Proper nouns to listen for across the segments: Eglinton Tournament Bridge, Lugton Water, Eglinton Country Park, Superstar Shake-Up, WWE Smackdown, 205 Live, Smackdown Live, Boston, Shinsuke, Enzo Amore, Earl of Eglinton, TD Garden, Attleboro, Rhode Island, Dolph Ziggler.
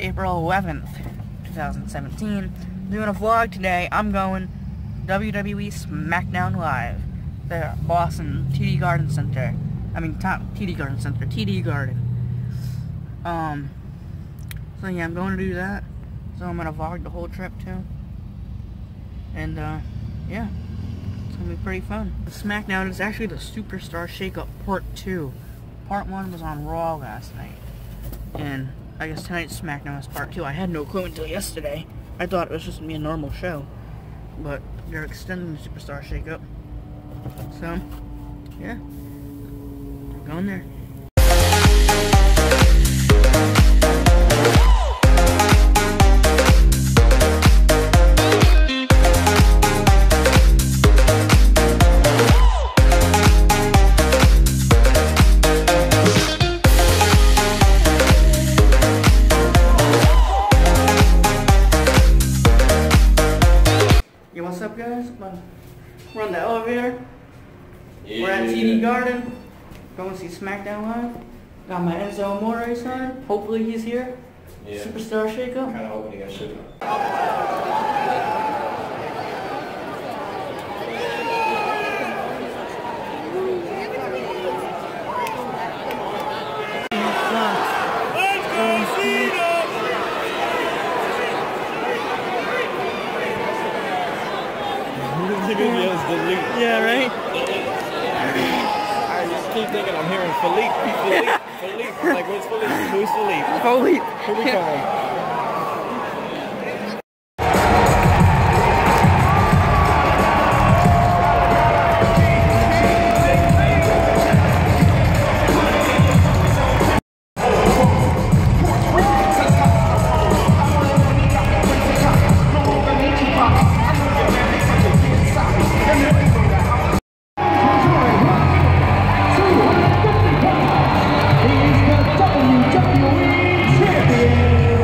April 11th, 2017. I'm doing a vlog today. I'm going WWE Smackdown Live. The Boston TD Garden Center. I mean, TD Garden Center. TD Garden. So yeah, I'm going to do that. So I'm going to vlog the whole trip too. And yeah. It's going to be pretty fun. Smackdown is actually the Superstar Shake-Up Part 2. Part 1 was on Raw last night. And I guess tonight's Smackdown is Part 2. I had no clue until yesterday. I thought it was just going to be a normal show. But they're extending the Superstar Shake-Up. So, yeah. I'm going there. We're on the elevator. Yeah. We're at TD Garden. Going to see SmackDown Live. Got my Enzo Amore sign. Hopefully he's here. Yeah. Superstar Shake-Up. Kind of hoping he got shaken up. Yeah, right? I just keep thinking I'm hearing Philippe, Philippe. I'm like, where's Philippe? Who's Philippe? Philippe. Here we go. Champion WWE Champion.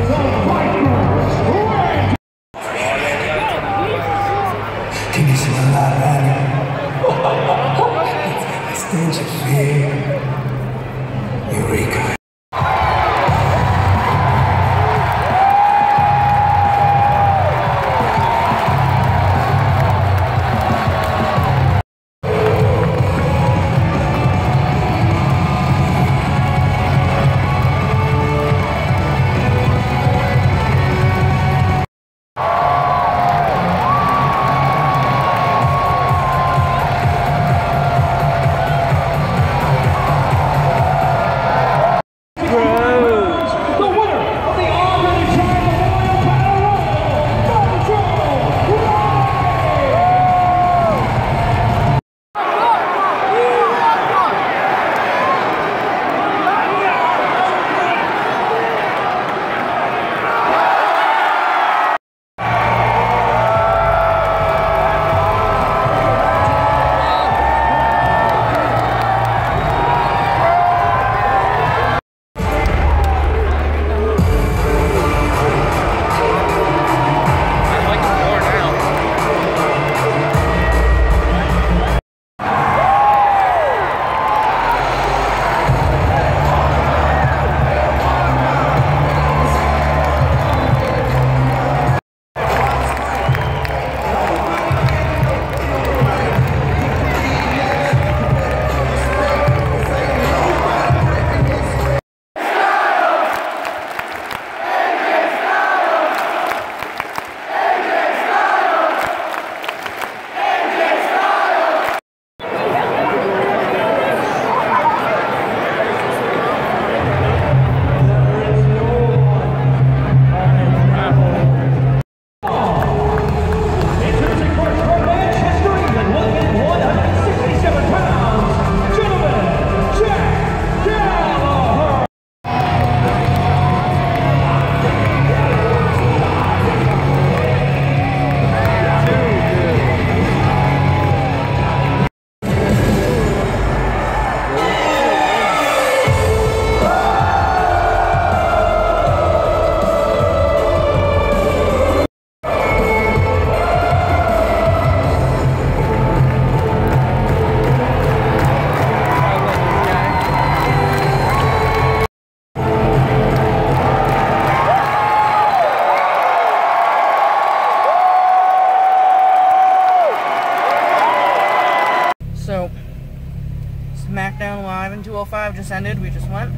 just ended. We just went.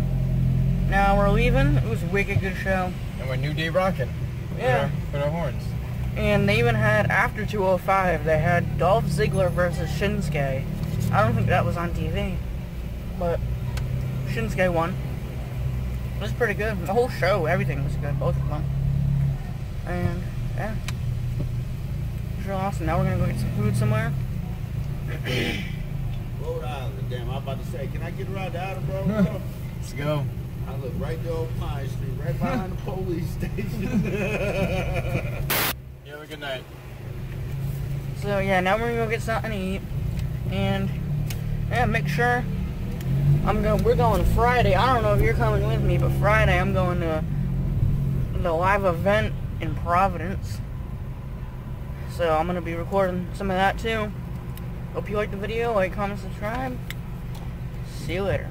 Now we're leaving. It was a wicked good show. And we're New Day rocking. Yeah. With our horns. And they even had, after 205, they had Dolph Ziggler versus Shinsuke. I don't think that was on TV. But Shinsuke won. It was pretty good. The whole show, everything was good. Both of them. And, yeah. It was real awesome. Now we're going to go get some food somewhere. Rhode Island. Damn, I was about to say, can I get a ride to Attleboro? Let's go. I live right there on Pine Street, right behind the police station. You have a good night. So yeah, now we're gonna go get something to eat, and yeah, make sure we're going Friday. I don't know if you're coming with me, but Friday I'm going to the live event in Providence. So I'm gonna be recording some of that too. Hope you liked the video. Like, comment, subscribe. See you later.